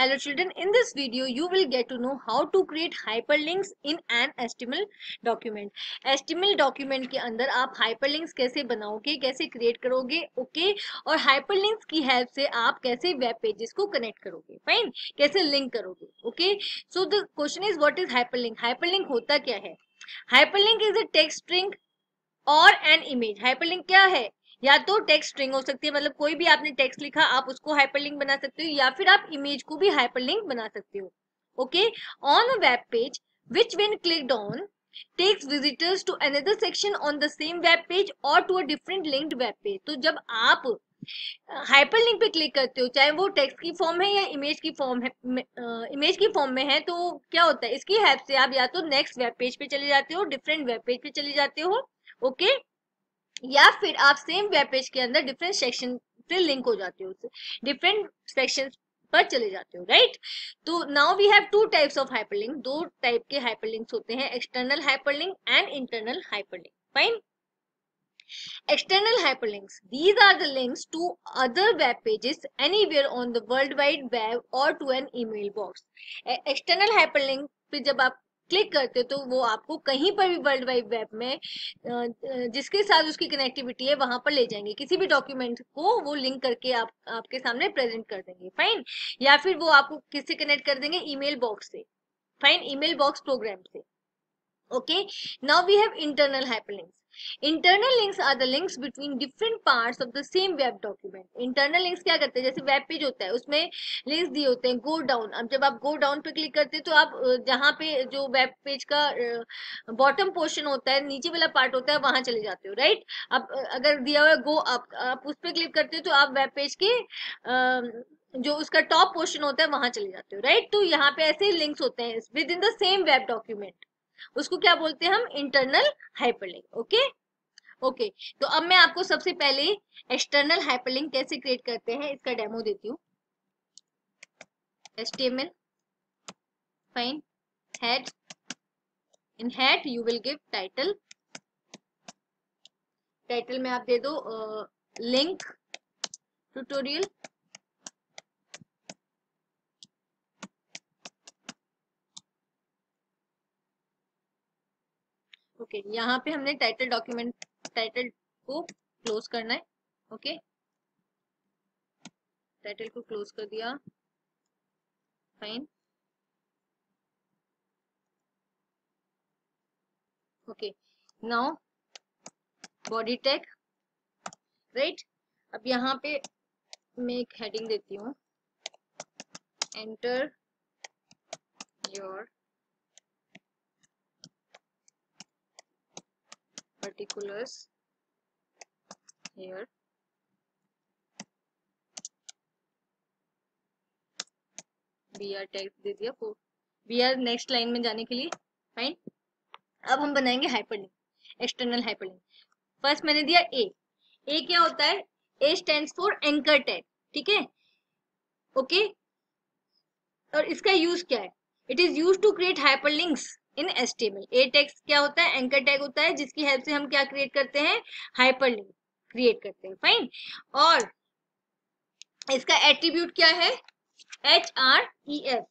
Hello children, in this video you will get to know how to create hyperlinks in an HTML document. HTML document के अंदर आप hyperlinks कैसे बनाओगे, कैसे create करोगे, okay? और hyperlinks की help से आप कैसे web pages को connect करोगे, fine? कैसे link करोगे, okay? So the question is what is hyperlink? Hyperlink होता क्या है? Hyperlink is a text string or an image. Hyperlink क्या है? या तो टेक्स्ट स्ट्रिंग हो सकती है, मतलब कोई भी आपने टेक्स्ट लिखा आप उसको हाइपरलिंक बना सकते हो, या फिर आप इमेज को भी हाइपरलिंक बना सकते हो. Okay, on a web page which when clicked on takes visitors to another section on the same web page और to a different linked web page. तो जब आप हाइपरलिंक पे क्लिक करते हो, चाहे वो टेक्स्ट की फॉर्म है या इमेज की फॉर्म में है, तो क्या होता है, इसकी हेल्प से आप या तो नेक्स्ट वेब पेज पे चले जाते हो, डिफरेंट वेब पेज पे चले जाते हो, ओके या फिर आप सेम वेब पेज के अंदर डिफरेंट सेक्शन से लिंक हो जाते हो, डिफरेंट सेक्शन पर चले जाते हो, राइट. तो now we have two types of hyperlink. दो टाइप के हाइपरलिंक्स होते हैं, external hyperlink and internal hyperlink. Fine, external hyperlinks these are the links to other web pages anywhere on the world wide web और to an email box. External hyperlink पे जब आप click करते हो तो वो आपको कहीं पर भी वर्ल्ड वाइड वेब में जिसके साथ उसकी कनेक्टिविटी है वहां पर ले जाएंगे, किसी भी डॉक्यूमेंट को वो लिंक करके आपके सामने प्रेजेंट कर देंगे, फाइन. या फिर वो आपको किससे कनेक्ट कर देंगे, ईमेल बॉक्स से, फाइन, ईमेल बॉक्स प्रोग्राम से. Okay, now we have internal hyperlinks. Internal links are the links between different parts of the same web document. Internal links क्या करते हैं, जैसे वेब पेज होता है उसमें लिंक्स दिए होते हैं, गो डाउन. अब जब आप गो डाउन पे क्लिक करते हैं तो आप जहाँ पे जो वेब पेज का बॉटम पोर्शन होता है, नीचे वाला पार्ट होता है, वहां चले जाते हो, राइट. अब अगर दिया हुआ गो आप उस पर क्लिक करते हो तो आप वेब पेज के जो उसका टॉप पोर्शन होता है वहां चले जाते हो, राइट. तो यहाँ पे ऐसे लिंक्स होते हैं within the same web document, उसको क्या बोलते हैं हम, इंटरनल हाइपरलिंक. ओके ओके, तो अब मैं आपको सबसे पहले एक्सटर्नल हाइपरलिंक कैसे क्रिएट करते हैं इसका डेमो देती हूँ. HTML, fine, head, in head you will give title. Title में आप दे दो लिंक ट्यूटोरियल. ओके, यहाँ पे हमने टाइटल डॉक्यूमेंट, टाइटल को क्लोज करना है. ओके, टाइटल को क्लोज कर दिया, fine. Okay, now body tag, right. अब यहाँ पे मैं एक हेडिंग देती हूँ, enter your particulars here. br tag दे दिया को, br नेक्स्ट लाइन में जाने के लिए, फाइन. अब हम बनाएंगे हाइपरलिंक, एक्सटर्नल हाइपरलिंक. फर्स्ट मैंने दिया ए. ए क्या होता है, A stands for anchor tag, ठीक है, ओके. और इसका यूज क्या है, it is use to create hyperlinks in HTML. A tag क्या होता है, एंकर टैग होता है, जिसकी हेल्प से हम क्या क्रिएट करते हैं, हाइपरलिंक क्रिएट करते हैं, फाइन. और इसका एट्रीब्यूट क्या है, href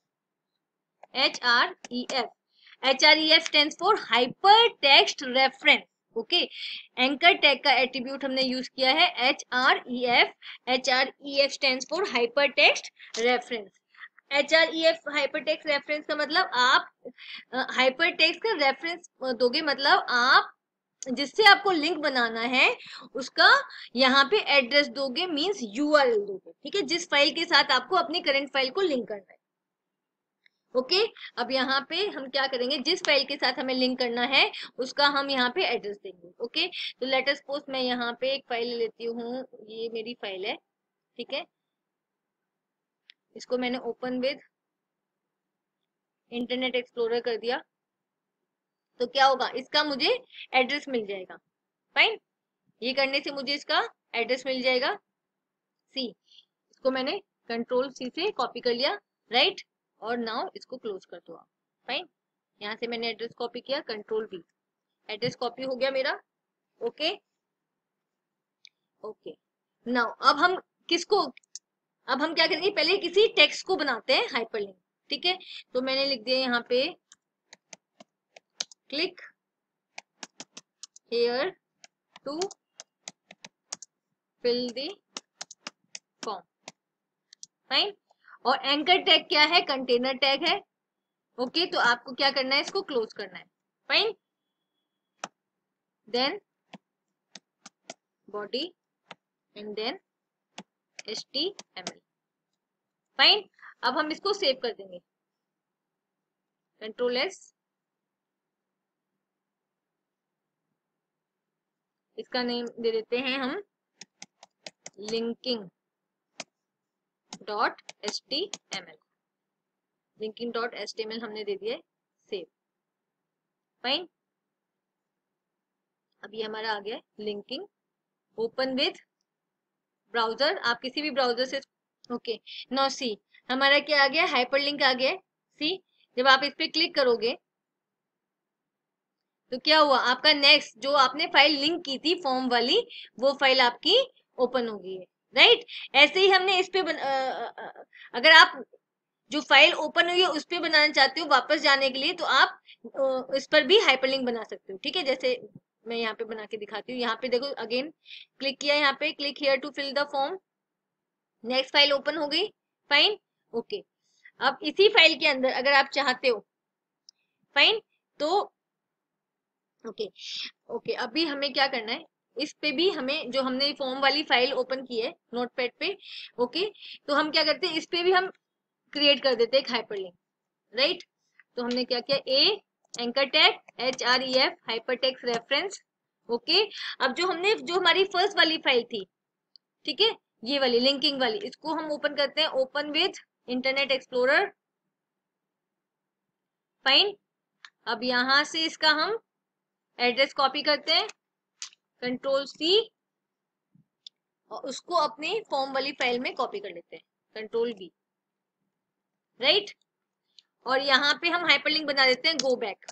stands for hyper text reference. Okay, anchor tag का एट्रीब्यूट हमने यूज किया है href stands for hyper text reference. HREF hypertext reference का मतलब आप हाइपरटेक्स्ट का रेफरेंस दोगे, मतलब आप जिससे आपको लिंक बनाना है उसका यहाँ पे एड्रेस दोगे, मींस URL दोगे, ठीक है, जिस फाइल के साथ आपको अपनी करंट फाइल को लिंक करना है. ओके, अब यहाँ पे हम क्या करेंगे, जिस फाइल के साथ हमें लिंक करना है उसका हम यहाँ पे एड्रेस देंगे. ओके, तो लेट अस सपोज मैं यहाँ पे एक फाइल लेती हूँ, ये मेरी फाइल है, ठीक है, इसको मैंने ओपन विद इंटरनेट एक्सप्लोरर कर दिया, तो क्या होगा, इसका मुझे एड्रेस मिल जाएगा, फाइन. ये करने से मुझे इसका एड्रेस मिल जाएगा सी. इसको मैंने कंट्रोल सी से कॉपी कर लिया, राइट. और नाउ इसको क्लोज कर दो आप, फाइन. यहाँ से मैंने एड्रेस कॉपी किया, कंट्रोल बी, एड्रेस कॉपी हो गया मेरा. ओके ओके, नाउ अब हम किसको अब हम क्या करेंगे, पहले किसी टेक्स्ट को बनाते हैं हाइपरलिंक, ठीक है। तो मैंने लिख दिया यहाँ पे click here to fill the form, fine. और एंकर टैग क्या है, कंटेनर टैग है, ओके। तो आपको क्या करना है, इसको क्लोज करना है, fine. Then body and then HTML, fine. अब हम इसको सेव कर देंगे, कंट्रोल एस, इसका नेम दे देते हैं हम linking.html हमने दे दिया, सेव, फाइन। अब ये हमारा आ गया लिंकिंग, ओपन विथ ब्राउजर, आप किसी भी ब्राउजर से, ओके। नाउ सी हमारा क्या आ गया, हाइपरलिंक आ गया। सी जब आप इस पे क्लिक करोगे तो क्या हुआ, आपका नेक्स्ट जो आपने फाइल लिंक की थी फॉर्म वाली, वो फाइल आपकी ओपन हो गई है, राइट। ऐसे ही हमने इस पे अगर आप जो फाइल ओपन हुई है उस पे बनाना चाहते हो वापस जाने के लिए, तो आप इस पर भी हाइपरलिंक बना सकते हो, ठीक है। जैसे मैं यहाँ पे बना के दिखाती हूँ, यहाँ पे देखो अगेन क्लिक किया, यहाँ पे click here to fill the form, next file open हो गई, फाइन, ओके। अब इसी फाइल के अंदर अगर आप चाहते हो, फाइन, तो ओके अभी हमें क्या करना है, इस पे भी हमें जो हमने फॉर्म वाली फाइल ओपन की है नोटपैड पे, ओके, तो हम क्या करते हैं, इस पे भी हम क्रिएट कर देते हैं एक हाइपरलिंक, राइट। तो हमने क्या किया, A anchor tag HREF hypertext reference, okay. अब जो हमने जो हमारी फर्स्ट वाली फाइल थी, ठीक है, ये वाली लिंकिंग वाली, इसको हम ओपन करते हैं open with internet explorer, fine. अब यहां से इसका हम एड्रेस कॉपी करते हैं, कंट्रोल सी, और उसको अपने फॉर्म वाली फाइल में कॉपी कर लेते हैं, कंट्रोल बी, राइट। और यहाँ पे हम हाइपरलिंक बना देते हैं गो बैक,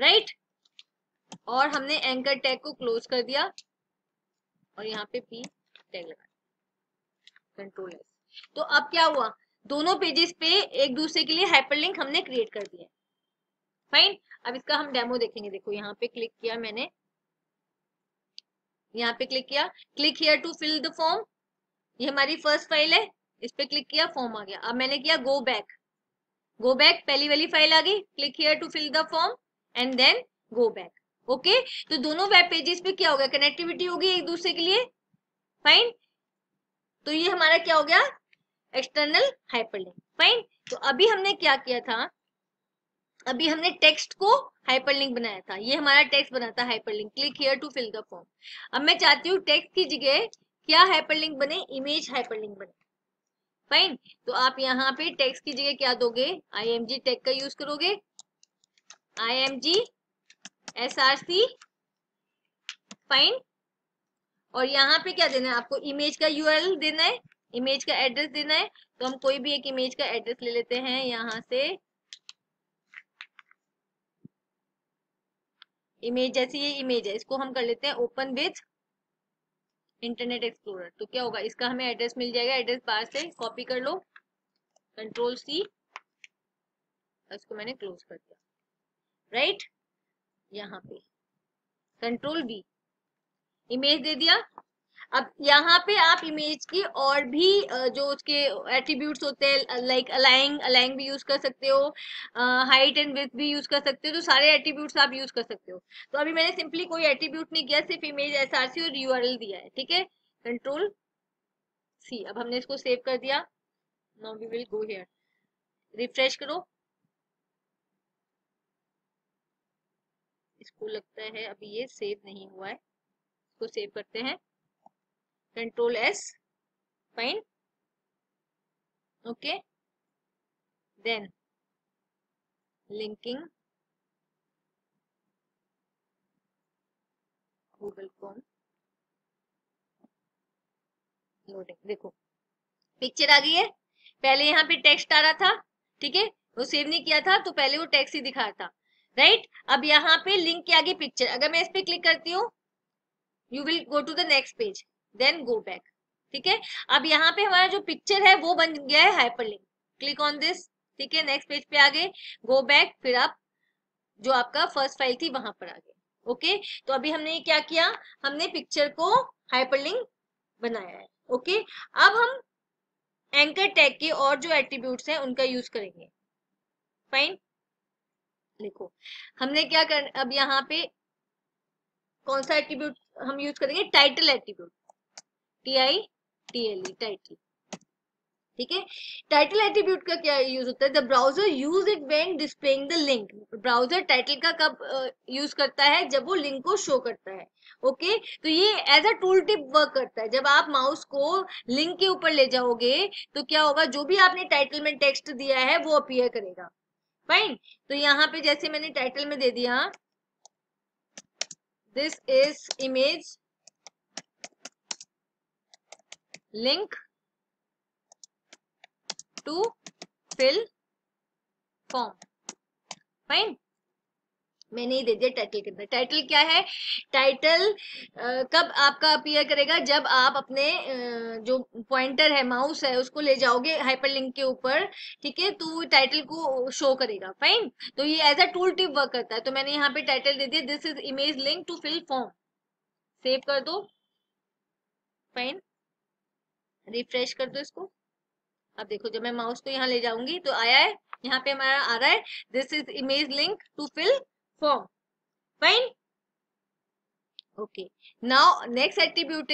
राइट। और हमने एंकर टैग को क्लोज कर दिया और यहाँ पे पी टैग लगा, कंट्रोल एस। तो अब क्या हुआ, दोनों पेजेस पे एक दूसरे के लिए हाइपरलिंक हमने क्रिएट कर दिया, फाइन। अब इसका हम डेमो देखेंगे, देखो यहाँ पे क्लिक किया मैंने, यहाँ पे क्लिक किया, click here to fill the form, ये हमारी फर्स्ट फाइल है, इस पे क्लिक किया, फॉर्म आ गया। अब मैंने किया गो बैक, गो बैक पहली वाली फाइल आ गई, click here to fill the form and then go back, okay. तो दोनों वेब पेजेस पे क्या हो गया, कनेक्टिविटी होगी एक दूसरे के लिए, फाइन। तो ये हमारा क्या हो गया, एक्सटर्नल हाइपरलिंक, फाइन। तो अभी हमने क्या किया था, अभी हमने टेक्स्ट को हाइपरलिंक बनाया था, ये हमारा टेक्स्ट बना था hyperlink, click here to fill the form. अब मैं चाहती हूँ टेक्स्ट की जगह क्या हाइपरलिंक बने, इमेज हाइपरलिंक बने, फाइन। तो आप यहाँ पे टेक्स्ट की जगह क्या दोगे, IMG टैग का यूज करोगे, IMG SRC, फाइन। और यहाँ पे क्या देना है आपको, इमेज का URL देना है, इमेज का एड्रेस देना है। तो हम कोई भी एक इमेज का एड्रेस ले लेते हैं यहाँ से, इमेज, जैसी ये इमेज है, इसको हम कर लेते हैं ओपन विथ इंटरनेट एक्सप्लोरर। तो क्या होगा, इसका हमें एड्रेस मिल जाएगा, एड्रेस बार से कॉपी कर लो, कंट्रोल सी, इसको मैंने क्लोज कर दिया, राइट। यहाँ पे कंट्रोल बी, इमेज दे दिया। अब यहाँ पे आप इमेज की और भी जो उसके एट्रीब्यूट्स होते हैं, लाइक अलाइंग भी यूज कर सकते हो, हाइट एंड विड्थ भी यूज कर सकते हो, तो सारे एट्रीब्यूट्स आप यूज कर सकते हो। तो अभी मैंने सिंपली कोई एट्रीब्यूट नहीं किया, सिर्फ इमेज SRC और URL दिया है, ठीक है, कंट्रोल सी। अब हमने इसको सेव कर दिया, now we will go here, refresh करो, इसको लगता है अभी ये सेव नहीं हुआ है, इसको सेव करते हैं, control S, fine, okay. Then linking Google form, loading, देखो पिक्चर आ गई है। पहले यहाँ पे टेक्स्ट आ रहा था, ठीक है, वो सेव नहीं किया था तो पहले वो टेक्स्ट ही दिखा रहा था, राइट। अब यहाँ पे लिंक के आगे पिक्चर, अगर मैं इस पे क्लिक करती हूँ, you will go to the next page, then go back, ठीक है। अब यहाँ पे हमारा जो पिक्चर है वो बन गया है हाइपरलिंक, क्लिक ऑन दिस, ठीक है। नेक्स्ट पेज पे आ गए, गो बैक, फिर आप जो आपका फर्स्ट फाइल थी वहां पर आ गए। ओके, तो अभी हमने क्या किया, हमने पिक्चर को हाइपरलिंक बनाया है। ओके, अब हम एंकर टैग के और जो एट्रीब्यूट्स हैं उनका यूज करेंगे। फाइन, देखो हमने क्या कर, अब यहाँ पे कौन सा एट्रीब्यूट हम यूज करेंगे, टाइटल एट्रीब्यूट, TITLE, टाइटल, ठीक है। टाइटल एट्रीब्यूट का क्या यूज होता है, the browser use it when displaying the link. Browser title का कब यूज करता है, जब वो लिंक को शो करता है। ओके, तो ये as a tool tip work करता है। जब आप माउस को लिंक के ऊपर ले जाओगे तो क्या होगा, जो भी आपने टाइटल में टेक्स्ट दिया है वो अपीयर करेगा। फाइन, तो यहाँ पे जैसे मैंने टाइटल में दे दिया, this is image link to fill form. Fine, मैंने ही दे दिया टाइटल के अंदर। टाइटल क्या है, टाइटल कब आपका अपीयर करेगा, जब आप अपने जो पॉइंटर है, माउस है, उसको ले जाओगे हाइपरलिंक के ऊपर, ठीक है, तो टाइटल को शो करेगा। फाइन, तो ये as a tool tip work करता है। तो मैंने यहाँ पे टाइटल दे दिया, this is image link to fill form, save कर दो, फाइन, रिफ्रेश कर दो इसको। अब देखो जब मैं माउस को यहाँ ले जाऊंगी तो आया है, यहाँ पे हमारा आ रहा है this is image link to fill form. Fine, okay, now next attribute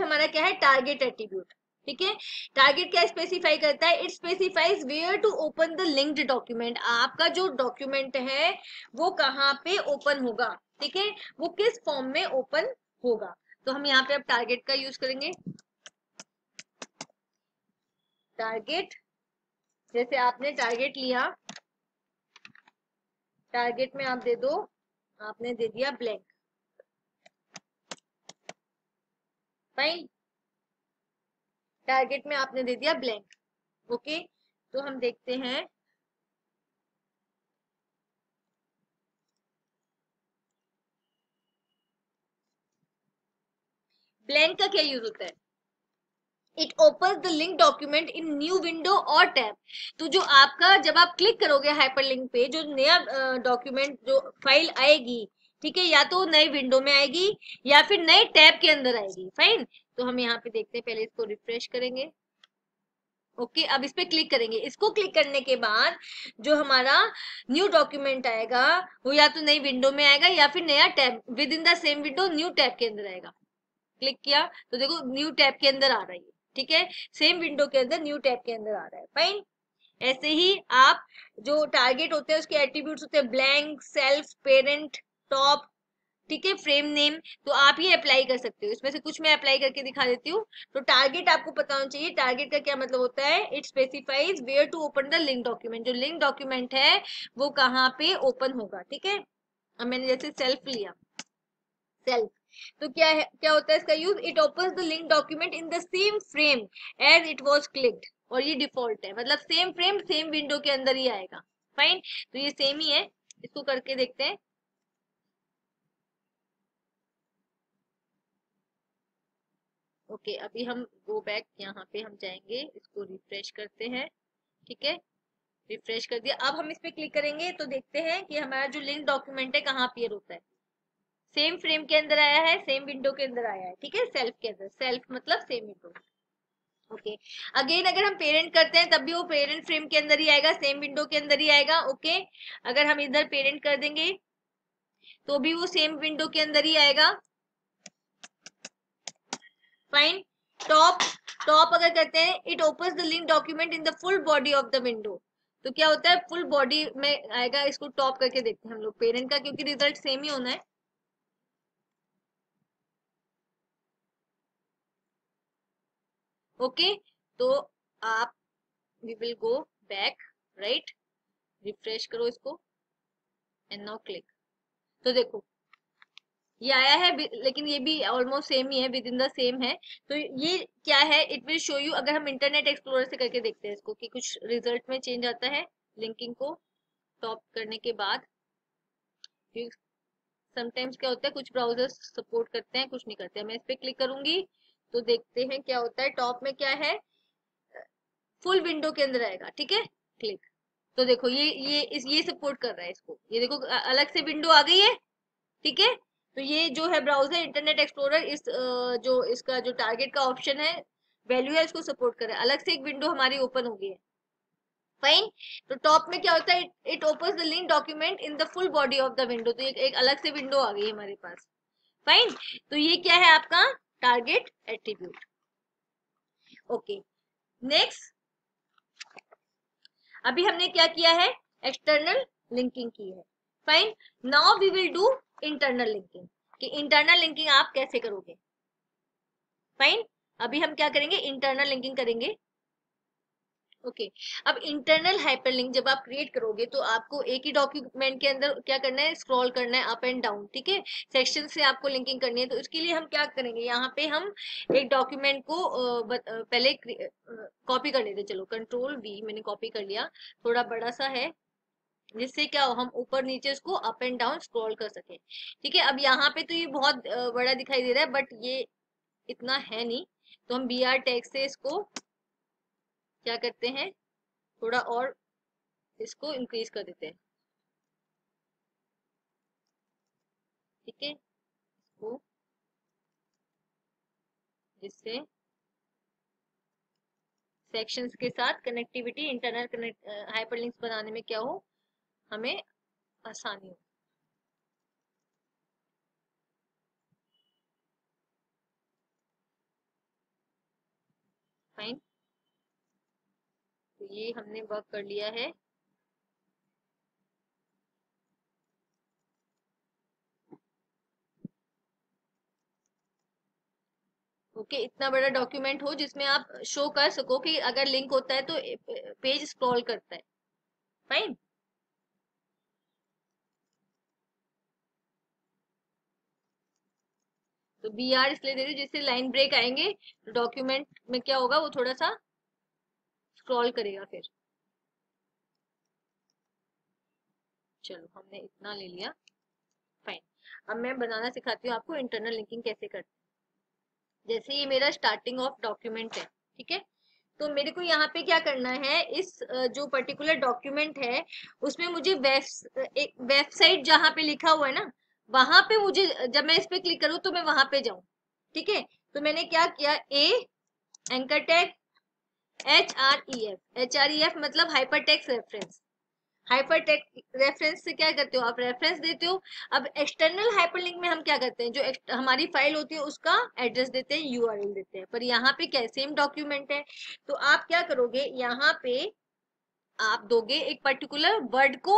हमारा क्या है, टारगेट एट्रीब्यूट, ठीक है। टारगेट क्या स्पेसिफाई करता है, it specifies where to open the linked document. आपका जो डॉक्यूमेंट है वो कहाँ पे ओपन होगा, ठीक है, वो किस फॉर्म में ओपन होगा। तो हम यहाँ पे अब टारगेट का यूज करेंगे। टारगेट, जैसे आपने टारगेट लिया, टारगेट में आप दे दो, आपने दे दिया ब्लैंक, फाइन, टारगेट में आपने दे दिया ब्लैंक। ओके, तो हम देखते हैं, ब्लैंक का क्या यूज होता है, it open the link document in new window और टैब। तो जो आपका, जब आप क्लिक करोगे हाइपरलिंक पे, जो नया डॉक्यूमेंट, जो फाइल आएगी, ठीक है, या तो नई विंडो में आएगी या फिर नए टैब के अंदर आएगी। फाइन, तो हम यहाँ पे देखते हैं, पहले इसको रिफ्रेश करेंगे। ओके, अब इस पे क्लिक करेंगे, इसको क्लिक करने के बाद जो हमारा न्यू डॉक्यूमेंट आएगा वो या तो नई विंडो में आएगा या फिर नया tab, within the same window new tab के अंदर आएगा। क्लिक किया तो देखो न्यू टैब के अंदर आ रही है, ठीक है, सेम विंडो के अंदर न्यू टैब के अंदर आ रहा है। फाइन, ऐसे ही आप जो टारगेट होते हैं उसके एट्रीब्यूट्स होते हैं ब्लैंक, सेल्फ, पेरेंट, टॉप, ठीक है, फ्रेम नेम, तो आप ये अप्लाई कर सकते हो। इसमें से कुछ मैं अप्लाई करके दिखा देती हूँ। तो टारगेट आपको पता होना चाहिए, टारगेट का क्या मतलब होता है, it specifies where to open the link document. जो लिंक डॉक्यूमेंट है वो कहाँ पे ओपन होगा, ठीक है। अब मैंने जैसे सेल्फ लिया, सेल्फ तो क्या है, क्या होता है इसका use, it opens the link document in the same frame as it was clicked, और ये डिफॉल्ट है, मतलब सेम फ्रेम सेम विंडो के अंदर ही आएगा। फाइन, तो ये सेम ही है, इसको करके देखते हैं। ओके, अभी हम गो बैक, यहाँ पे हम जाएंगे, इसको रिफ्रेश करते हैं, ठीक है, रिफ्रेश कर दिया। अब हम इस पे क्लिक करेंगे तो देखते हैं कि हमारा जो लिंक डॉक्यूमेंट है कहाँ अपीयर होता है। सेम फ्रेम के अंदर आया है, सेम विंडो के अंदर आया है, ठीक है, सेल्फ के अंदर, सेल्फ मतलब सेम विंडो। ओके, अगेन अगर हम पेरेंट करते हैं तब भी वो पेरेंट फ्रेम के अंदर ही आएगा, सेम विंडो के अंदर ही आएगा। ओके, अगर हम इधर पेरेंट कर देंगे तो भी वो सेम विंडो के अंदर ही आएगा। फाइन, टॉप अगर करते हैं, it opens the link document in the full body of the window, तो क्या होता है फुल बॉडी में आएगा। इसको टॉप करके देखते हैं हम लोग पेरेंट का, क्योंकि रिजल्ट सेम ही होना है। ओके, तो आप we will go back, right, refresh करो इसको एंड नाउ क्लिक, तो देखो ये आया है, लेकिन ये भी ऑलमोस्ट सेम ही है, विद इन द सेम है। तो ये क्या है, इट विल शो यू, अगर हम इंटरनेट एक्सप्लोरर से करके देखते हैं इसको कि कुछ रिजल्ट में चेंज आता है। लिंकिंग को टॉप करने के बाद समटाइम्स क्या होता है कुछ ब्राउजर्स सपोर्ट करते हैं कुछ नहीं करते हैं। मैं इस पर क्लिक करूंगी तो देखते हैं क्या होता है। टॉप में क्या है, फुल विंडो के अंदर आएगा। ठीक है, क्लिक। तो देखो ये सपोर्ट कर रहा है इसको। ये देखो अलग से विंडो आ गई है। ठीक है, तो ये जो है ब्राउजर इंटरनेट एक्सप्लोरर इस जो इसका जो टारगेट का ऑप्शन है वैल्यू है उसको सपोर्ट कर रहा है। अलग से एक विंडो हमारी ओपन हो गई है। फाइन। तो टॉप में क्या होता है, it opens the link document in the full body of the window. तो एक अलग से विंडो आ गई हमारे पास। फाइन। तो ये क्या है आपका टारगेट एट्रीब्यूट। ओके, नेक्स्ट अभी हमने क्या किया है, एक्सटर्नल लिंकिंग की है। Fine, now we will do internal linking, कि इंटरनल लिंकिंग आप कैसे करोगे। फाइन, अभी हम क्या करेंगे, इंटरनल लिंकिंग करेंगे। ओके अब इंटरनल हाइपरलिंक जब आप क्रिएट करोगे तो आपको एक ही डॉक्यूमेंट के अंदर क्या करना है, स्क्रॉल करना है अप एंड डाउन। ठीक है, सेक्शन से आपको लिंकिंग करनी है। तो इसके लिए हम क्या करेंगे, यहाँ पे हम एक डॉक्यूमेंट को पहले कॉपी कर लेते। चलो कंट्रोल वी, मैंने कॉपी कर लिया। थोड़ा बड़ा सा है जिससे क्या हो, हम ऊपर नीचे इसको अप एंड डाउन स्क्रॉल कर सके। ठीक है, अब यहाँ पे तो ये बहुत बड़ा दिखाई दे रहा है बट ये इतना है नहीं, तो हम बी आर टैग से इसको क्या करते हैं, थोड़ा और इसको इंक्रीज कर देते हैं। ठीक है, इसको जिससे सेक्शंस के साथ कनेक्टिविटी, इंटरनल हाइपरलिंक्स बनाने में क्या हो, हमें आसानी हो। फाइन, तो ये हमने वर्क कर लिया है। ओके इतना बड़ा डॉक्यूमेंट हो जिसमें आप शो कर सको कि अगर लिंक होता है तो पेज स्क्रॉल करता है। फाइन, तो बी आर इसलिए दे रही हूँ जिससे लाइन ब्रेक आएंगे तो डॉक्यूमेंट में क्या होगा, वो थोड़ा सा स्क्रॉल करेगा। फिर चलो हमने इतना ले लिया। फाइन, अब मैं बनाना सिखाती हूँ आपको इंटरनल लिंकिंग कैसे करते। जैसे ये मेरा स्टार्टिंग ऑफ डॉक्यूमेंट है। ठीक है, तो मेरे को यहाँ पे क्या करना है, इस जो पर्टिकुलर डॉक्यूमेंट है उसमें मुझे एक वेबसाइट जहाँ पे लिखा हुआ है ना, वहां पे मुझे, जब मैं इस पे क्लिक करूं तो मैं वहां पे जाऊं। ठीक है, तो मैंने क्या किया, A anchor tag H R E F मतलब हाइपरटेक्स्ट रेफरेंस। हाइपरटेक्स्ट रेफरेंस से क्या करते हो आप, रेफरेंस देते हो। अब एक्सटर्नल हाइपरलिंक में हम क्या करते हैं, जो हमारी फाइल होती है उसका एड्रेस देते हैं, यूआरएल देते हैं। पर यहाँ पे क्या, सेम डॉक्यूमेंट है, तो आप क्या करोगे, यहाँ पे आप दोगे एक पर्टिकुलर वर्ड को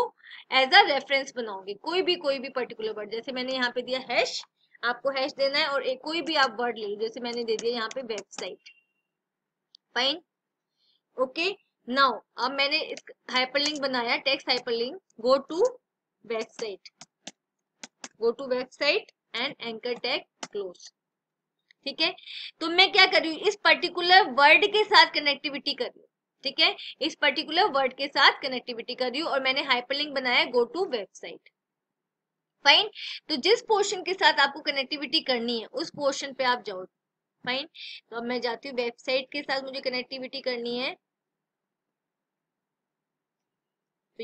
एज अ रेफरेंस बनाओगे। कोई भी पर्टिकुलर वर्ड, जैसे मैंने यहाँ पे दिया हैश, आपको हैश देना है और एक कोई भी आप वर्ड ले लो, जैसे मैंने दे दिया यहाँ पे वेबसाइट। फाइन, ओके नाउ अब मैंने हाइपरलिंक बनाया, text hyperlink, go to website and anchor tag close. ठीक है, तो मैं क्या कर रही हूँ, इस पर्टिकुलर वर्ड के साथ कनेक्टिविटी कर रही हूँ। ठीक है, इस पर्टिकुलर वर्ड के साथ कनेक्टिविटी कर रही हूँ और मैंने हाइपरलिंक बनाया गो टू वेबसाइट। फाइन, तो जिस पोर्शन के साथ आपको कनेक्टिविटी करनी है उस पोर्शन पे आप जाओ। फाइन, तो अब मैं जाती हूँ, वेबसाइट के साथ मुझे कनेक्टिविटी करनी है, तो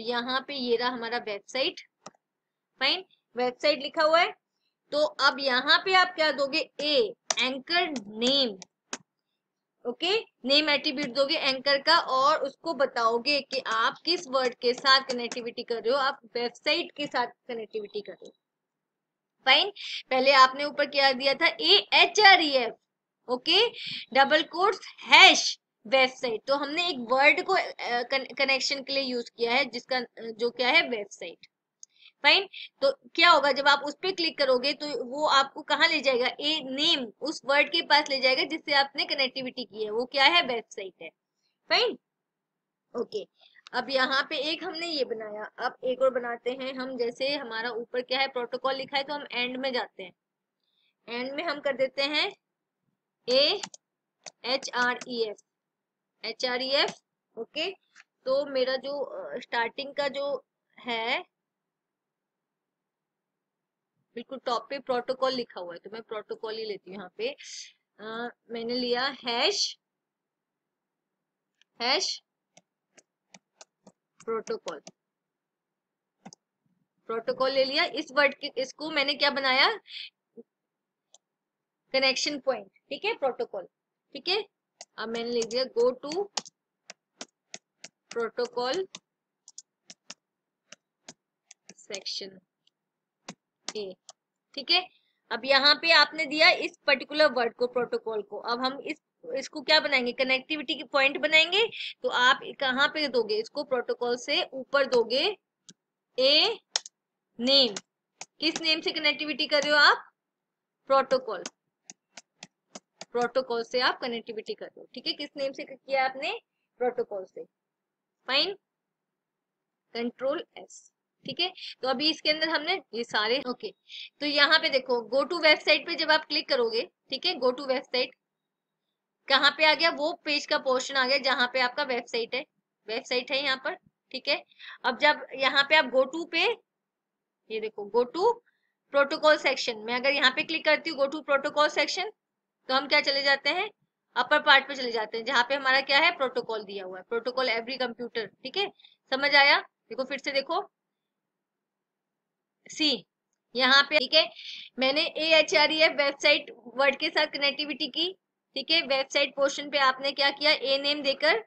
यहाँ पे ये रहा हमारा वेबसाइट। फाइन, वेबसाइट लिखा हुआ है, तो अब यहाँ पे आप क्या दोगे, A anchor name. Okay, name attribute दोगे एंकर का और उसको बताओगे कि आप किस वर्ड के साथ कनेक्टिविटी कर रहे हो, आप वेबसाइट के साथ कनेक्टिविटी कर रहे हो। फाइन, पहले आपने ऊपर क्या दिया था, A H R E F, okay double quotes hash website. तो हमने एक वर्ड को कनेक्शन के लिए यूज किया है जिसका जो क्या है, वेबसाइट। फाइन, तो क्या होगा, जब आप उस पर क्लिक करोगे तो वो आपको कहाँ ले जाएगा, ए नेम उस वर्ड के पास ले जाएगा जिससे आपने कनेक्टिविटी की है, वो क्या है, वेबसाइट है। फाइन, ओके अब यहाँ पे एक हमने ये बनाया, अब एक और बनाते हैं हम। जैसे हमारा ऊपर क्या है, प्रोटोकॉल लिखा है, तो हम एंड में जाते हैं, एंड में हम कर देते हैं A H R E F. Okay, तो मेरा जो स्टार्टिंग का जो है बिल्कुल टॉप पे प्रोटोकॉल लिखा हुआ है, तो मैं प्रोटोकॉल ही लेती हूँ। यहाँ पे मैंने लिया हैश प्रोटोकॉल ले लिया। इस वर्ड के इसको मैंने क्या बनाया, कनेक्शन पॉइंट, ठीक है, प्रोटोकॉल, ठीक है। अब मैंने लिख दिया go to protocol section A, ठीक है। अब यहाँ पे आपने दिया इस पर्टिकुलर वर्ड को, प्रोटोकॉल को। अब हम इसको क्या बनाएंगे, कनेक्टिविटी की पॉइंट बनाएंगे। तो आप कहाँ पे दोगे इसको, प्रोटोकॉल से ऊपर दोगे ए नेम। किस नेम से कनेक्टिविटी कर रहे हो आप, प्रोटोकॉल से आप कनेक्टिविटी कर रहे हो, ठीक है। किस नेम से किया आपने, प्रोटोकॉल से, फाइन, Ctrl+S, ठीक है। तो अभी इसके अंदर हमने ये सारे ओके तो यहाँ पे देखो गो टू वेबसाइट पे जब आप क्लिक करोगे, ठीक है, गो टू वेबसाइट कहाँ पे आ गया, वो पेज का पोर्शन आ गया जहाँ पे आपका वेबसाइट है यहाँ पर, ठीक है। अब जब यहाँ पे आप गो टू पे, ये देखो गो टू प्रोटोकॉल सेक्शन में अगर यहाँ पे क्लिक करती हूँ गो टू प्रोटोकॉल सेक्शन, तो हम क्या चले जाते हैं, अपर पार्ट पे चले जाते हैं जहाँ पे हमारा क्या है, प्रोटोकॉल दिया हुआ है, प्रोटोकॉल एवरी कंप्यूटर, ठीक है, समझ आया। देखो फिर से देखो सी यहाँ पे, ठीक है, मैंने AHREF वेबसाइट वर्ड के साथ कनेक्टिविटी की, ठीक है। वेबसाइट पोर्शन पे आपने क्या किया, ए नेम देकर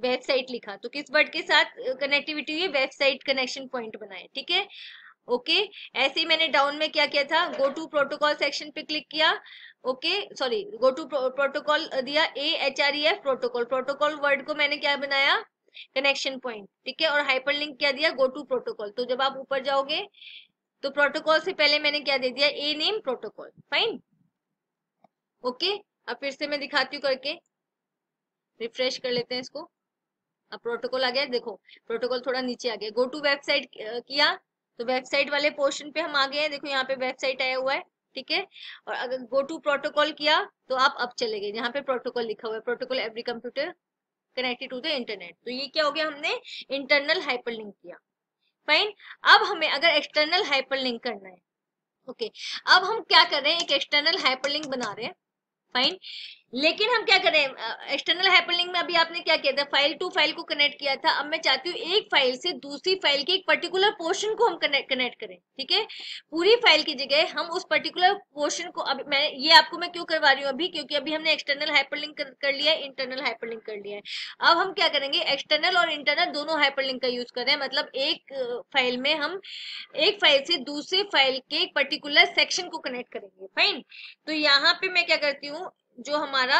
वेबसाइट लिखा, तो किस वर्ड के साथ कनेक्टिविटी हुई, वेबसाइट कनेक्शन पॉइंट बनाए, ठीक है, ओके। ऐसे ही मैंने डाउन में क्या किया था, गो टू प्रोटोकॉल सेक्शन पे क्लिक किया, okay sorry go to protocol दिया AHREF प्रोटोकॉल वर्ड को मैंने क्या बनाया, कनेक्शन पॉइंट, ठीक है, और हाइपरलिंक क्या दिया, गो टू प्रोटोकॉल। तो जब आप ऊपर जाओगे तो प्रोटोकॉल से पहले मैंने क्या दे दिया, A name protocol, fine, okay. अब फिर से मैं दिखाती हूँ करके, रिफ्रेश कर लेते हैं इसको। अब प्रोटोकॉल आ गया, देखो प्रोटोकॉल थोड़ा नीचे आ गया, गो टू वेबसाइट किया तो वेबसाइट वाले पोर्शन पे हम आ गए हैं, देखो यहाँ पे वेबसाइट आया हुआ है, ठीक है। और अगर गो टू प्रोटोकॉल किया तो आप अब चले गए जहाँ पे प्रोटोकॉल लिखा हुआ है, protocol every computer connected to the internet. तो ये क्या हो गया, हमने इंटरनल हाइपरलिंक किया, फाइन। अब हमें अगर एक्सटर्नल हाइपरलिंक करना है, ओके, अब हम क्या कर रहे हैं, एक एक्सटर्नल हाइपरलिंक बना रहे हैं, फाइन। लेकिन हम क्या कर रहे हैं, एक्सटर्नल हाइपरलिंक में अभी आपने क्या किया था, फाइल टू फाइल को कनेक्ट किया था। अब मैं चाहती हूँ एक फाइल से दूसरी फाइल के एक पर्टिकुलर पोर्शन को हम कनेक्ट करें, ठीक है, पूरी फाइल की जगह हम उस पर्टिकुलर पोर्शन को। अब मैं ये आपको मैं क्यों करवा रही हूँ अभी, क्योंकि अभी हमने एक्सटर्नल हाइपरलिंक कर लिया है, इंटरनल हाइपरलिंक कर लिया है। अब हम क्या करेंगे, एक्सटर्नल और इंटरनल दोनों हाइपरलिंक का यूज कर रहे हैं, मतलब एक फाइल में हम एक फाइल से दूसरे फाइल के एक पर्टिकुलर सेक्शन को कनेक्ट करेंगे, फाइन। तो यहाँ पे मैं क्या करती हूँ, जो हमारा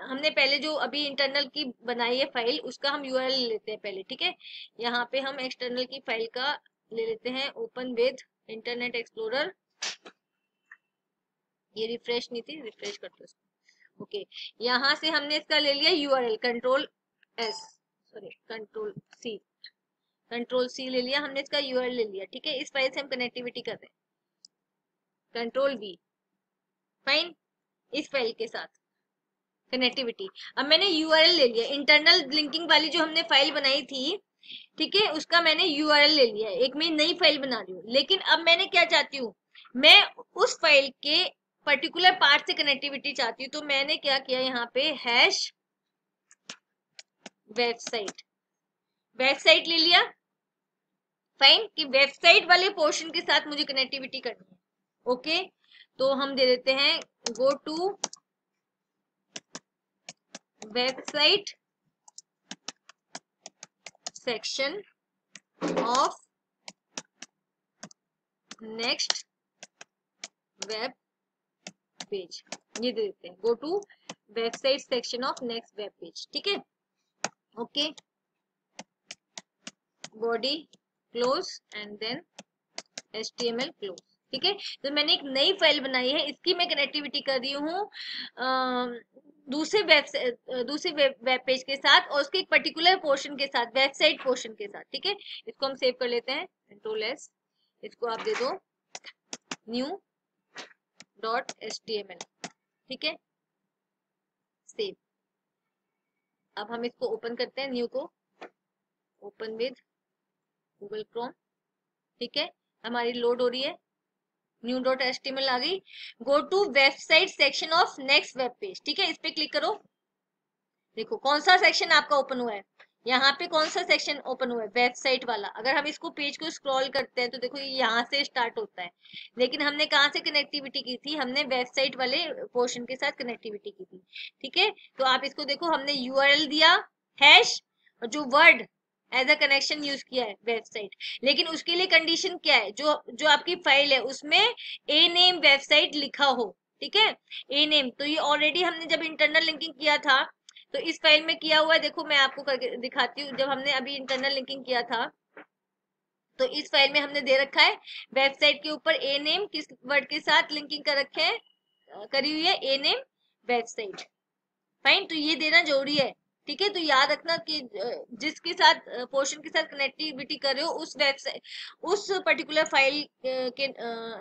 हमने पहले जो अभी इंटरनल की बनाई है फाइल, उसका हम URL ले लेते हैं पहले, ठीक है। यहाँ पे हम एक्सटर्नल की फाइल का ले लेते हैं, ओपन विद इंटरनेट एक्सप्लोरर, ये रिफ्रेश नहीं थी, रिफ्रेश करते उसको, ओके। यहाँ से हमने इसका ले लिया URL, कंट्रोल सी ले लिया, हमने इसका URL ले लिया, ठीक है। इस फाइल से हम कनेक्टिविटी कर रहे हैं, Ctrl+V, फाइन, इस फाइल के साथ कनेक्टिविटी। अब मैंने URL ले लिया, इंटरनल लिंकिंग वाली जो हमने फाइल बनाई थी, ठीक है, उसका मैंने URL ले लिया, एक मैं नई फाइल बना रही हूँ। लेकिन अब मैंने क्या चाहती हूँ, मैं उस फाइल के पर्टिकुलर पार्ट से कनेक्टिविटी चाहती हूँ, तो मैंने क्या किया यहाँ पे हैश वेबसाइट ले लिया, फाइन, कि वेबसाइट वाले पोर्शन के साथ मुझे कनेक्टिविटी करनी है, ओके। तो हम दे देते हैं go to website section of next web page, ये दे देते हैं go to website section of next web page, ठीक है, okay. Body close and then HTML close, ठीक है। तो मैंने एक नई फाइल बनाई है, इसकी मैं कनेक्टिविटी कर रही हूँ दूसरे वेब पेज के साथ, और उसके एक पर्टिकुलर पोर्शन के साथ, वेबसाइट पोर्शन के साथ, ठीक है। इसको हम सेव कर लेते हैं, Ctrl+S, इसको आप दे दो new.html, ठीक है, सेव। अब हम इसको ओपन करते हैं, न्यू को, ओपन विद Google Chrome, ठीक है। हमारी लोड हो रही है, न्यू डॉट एचटीएमएल आ गई। Go to website section of next web page, ठीक है, इस पे क्लिक करो। देखो कौन सा सेक्शन आपका ओपन हुआ है, यहाँ पे कौन सा सेक्शन ओपन हुआ है, वेबसाइट वाला। अगर हम इसको पेज को स्क्रॉल करते हैं तो देखो ये यहाँ से स्टार्ट होता है, लेकिन हमने कहाँ से कनेक्टिविटी की थी, हमने वेबसाइट वाले पोर्शन के साथ कनेक्टिविटी की थी, ठीक है। तो आप इसको देखो, हमने यूआरएल दिया हैश और जो word as a connection use किया है वेबसाइट, लेकिन उसके लिए कंडीशन क्या है, जो आपकी फाइल है उसमें ए नेम वेबसाइट लिखा हो, ठीक है, ए नेम। तो ये ऑलरेडी हमने जब इंटरनल लिंकिंग किया था तो इस फाइल में किया हुआ है, देखो मैं आपको करके दिखाती हूँ। जब हमने अभी इंटरनल लिंकिंग किया था तो इस फाइल में हमने दे रखा है वेबसाइट के ऊपर ए नेम किस वर्ड के साथ लिंकिंग कर रखे है, करी हुई है, ए नेम वेबसाइट, फाइन। तो ये देना जरूरी है, ठीक है। तो याद रखना कि जिसके साथ पोर्शन के साथ कनेक्टिविटी कर रहे हो उस वेबसाइट, उस पर्टिकुलर फाइल के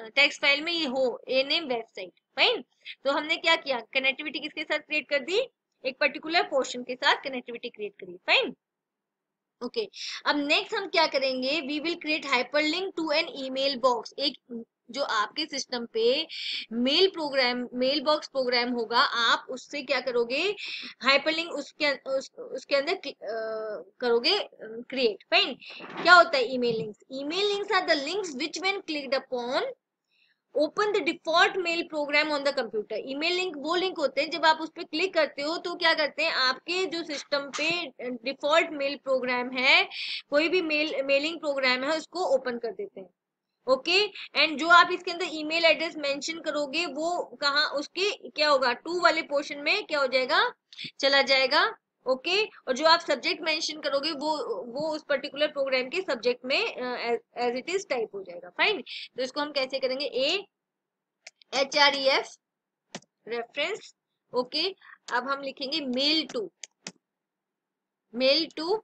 टेक्स्ट फाइल में ये हो ए नेम वेबसाइट, फाइन। तो हमने क्या किया, कनेक्टिविटी किसके साथ क्रिएट कर दी, एक पर्टिकुलर पोर्शन के साथ कनेक्टिविटी क्रिएट करी, फाइन, ओके। अब नेक्स्ट हम क्या करेंगे, we will create hyperlink to an email box. एक जो आपके सिस्टम पे mail program, mail box program होगा, आप उससे क्या करोगे, हाइपरलिंक उसके अंदर करोगे क्रिएट, फाइन। क्या होता है email links, email links are the links which when clicked upon open the default mail program on the computer. Email link वो लिंक होते हैं जब आप उस पर क्लिक करते हो तो क्या करते हैं, आपके जो सिस्टम पे डिफॉल्ट मेल प्रोग्राम है, कोई भी मेलिंग प्रोग्राम है, उसको ओपन कर देते हैं, ओके। एंड जो आप इसके अंदर ईमेल एड्रेस मेंशन करोगे वो कहाँ, उसके क्या होगा, टू वाले पोर्शन में क्या हो जाएगा, चला जाएगा, ओके। और जो आप सब्जेक्ट मेंशन करोगे वो उस पर्टिकुलर प्रोग्राम के सब्जेक्ट में एज इट इज टाइप हो जाएगा, फाइन। तो इसको हम कैसे करेंगे, HREF रेफरेंस, ओके। अब हम लिखेंगे मेल टू,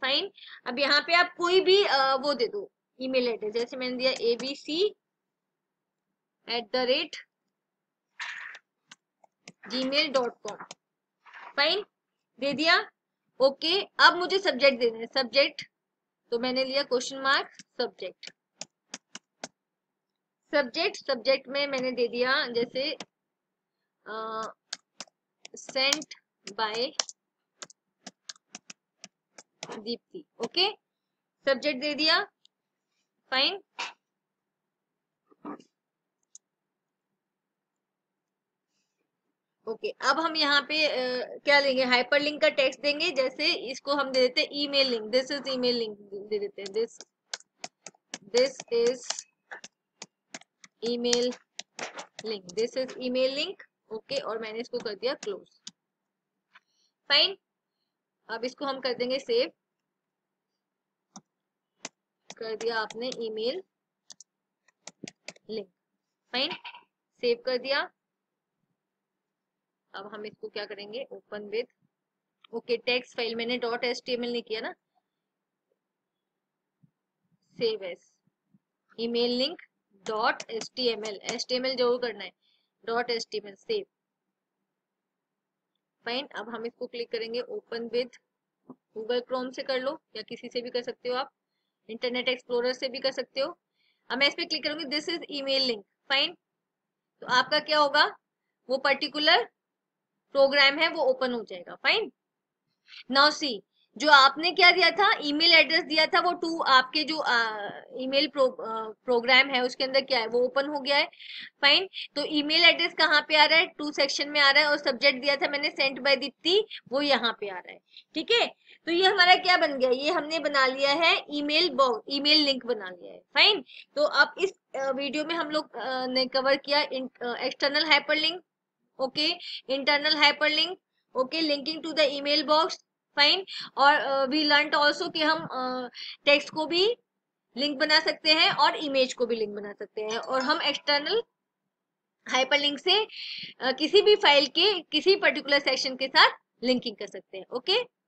फाइन। अब यहाँ पे आप कोई भी वो दे दो ईमेल एड्रेस, जैसे मैंने दिया abc@gmail.com, फाइन, दे दिया, ओके। अब मुझे सब्जेक्ट देना है, सब्जेक्ट तो मैंने लिया क्वेश्चन मार्क सब्जेक्ट में मैंने दे दिया जैसे sent by Deepti, okay, subject दे दिया, फाइन। ओके, अब हम यहाँ पे क्या लेंगे, हाइपरलिंक का टेक्स्ट देंगे, जैसे इसको हम दे देते हैं email link, this is email link दे देते हैं, this is email link, this is email link, okay. और मैंने इसको कर दिया क्लोज, फाइन। अब इसको हम कर देंगे सेव, कर दिया आपने ईमेल लिंक, फाइन, सेव कर दिया। अब हम इसको क्या करेंगे, open with, okay, text file मैंने डॉट एचटीएमएल नहीं किया ना, save as email link dot HTML, HTML जरूर करना है, डॉट एचटीएमएल, सेव, फाइन। अब हम इसको क्लिक करेंगे ओपन विथ, गूगल क्रोम से कर लो या किसी से भी कर सकते हो, आप इंटरनेट एक्सप्लोरर से भी कर सकते हो। अब मैं इस पे क्लिक करूंगी, this is email link, fine. तो आपका क्या होगा, वो पर्टिकुलर प्रोग्राम है वो ओपन हो जाएगा, फाइन। नाउ सी, जो आपने क्या दिया था, ईमेल एड्रेस दिया था, वो टू आपके जो ईमेल प्रोग्राम है उसके अंदर क्या है, वो ओपन हो गया है, फाइन। तो ईमेल एड्रेस कहाँ पे आ रहा है, टू सेक्शन में आ रहा है, और सब्जेक्ट दिया था मैंने सेंट बाय दीप्ति, वो यहाँ पे आ रहा है, ठीक है। तो ये हमारा क्या बन गया, ये हमने बना लिया है ईमेल बॉक्स, ईमेल लिंक बना लिया है, फाइन। तो अब इस वीडियो में हम लोग ने कवर किया external hyperlink, okay, internal hyperlink, okay, linking to the email box, fine. और वी लर्न्ड आल्सो कि हम टेक्स्ट को भी लिंक बना सकते हैं और इमेज को भी लिंक बना सकते हैं, और हम एक्सटर्नल हाइपरलिंक से किसी भी फाइल के किसी पर्टिकुलर सेक्शन के साथ लिंकिंग कर सकते हैं, ओके।